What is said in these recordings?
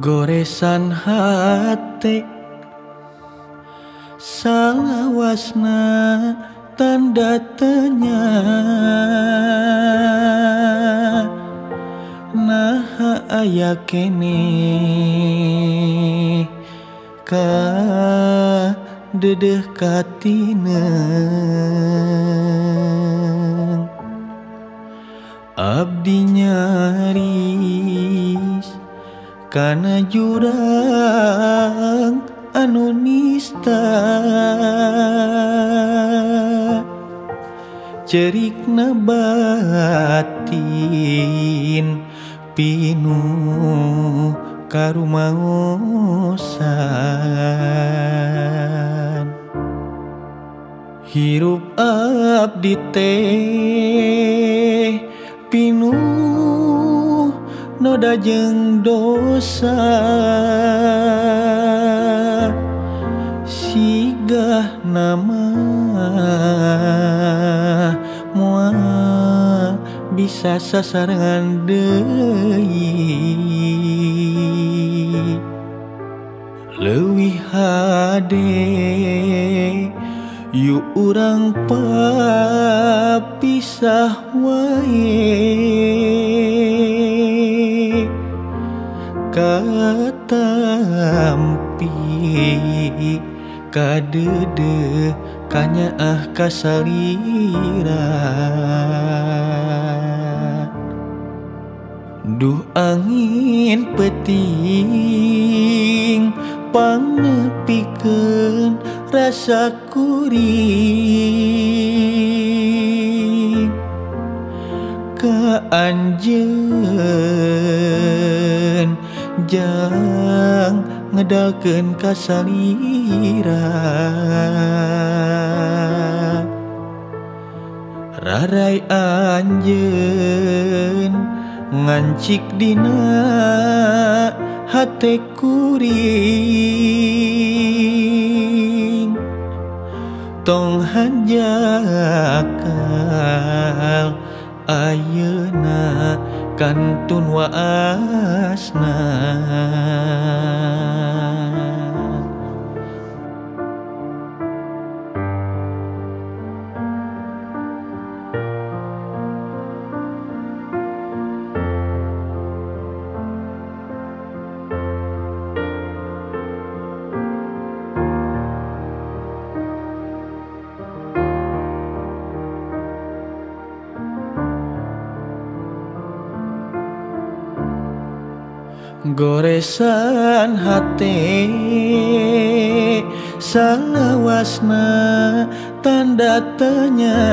Goresan hate salawasna tanda tanya, nah aya kene ka dedeh katineung abdi nyaris kana jurang anu nista, cerikna batin pinu karumaosan. Hirup abdi teh pinu noda jeung dosa, sigah nama moal bisa sasarengan deui. Leuwih hade yu urang papisah wae, katampi kadede kanyaah kasalira. Duh angin peting pangnepikeun rasa kuring, ka anjeun jang ngedakeun kasalira. Rarai anjeun ngancik dina hate kuring, tong hanjakal ayeuna kantun waasna. Goresan hate salawasna tanda tanya,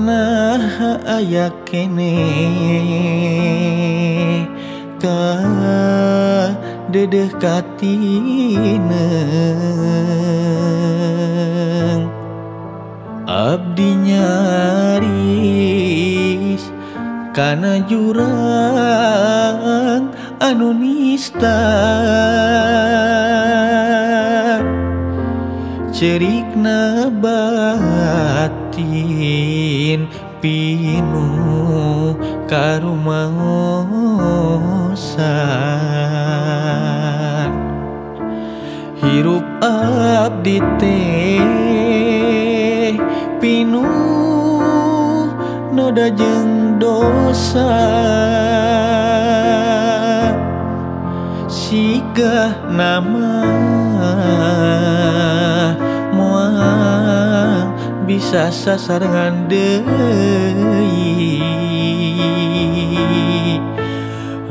nah aya kene ka dedeh katineung abdi nyaris kana jurang anu nista, cerikna batin pinu karumaosan. Hirup abdi teh pinu noda jeung dosa, sigah nama moal bisa sasarengan deui.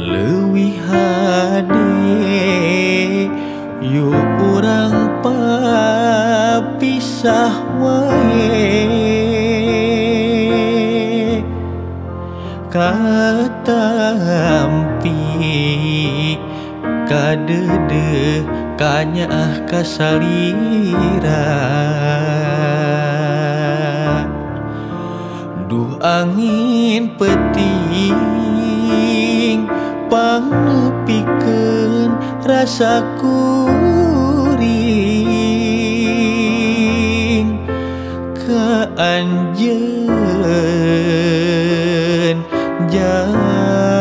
Leuwih hade yu urang papisah wae, katampi kadede kanyaah kasalira. Duh angin peting pangnepikeun rasa kuring, ka anjeun jang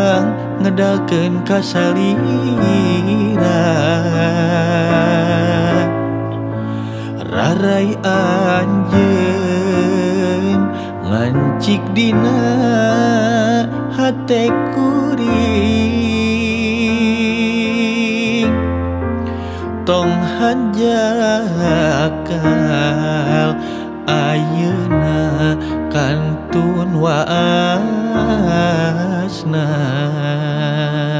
ngadakeun kasaliran rarai anjeun ngancik dina hate kuring tong hajakal ayeuna kantun waasna.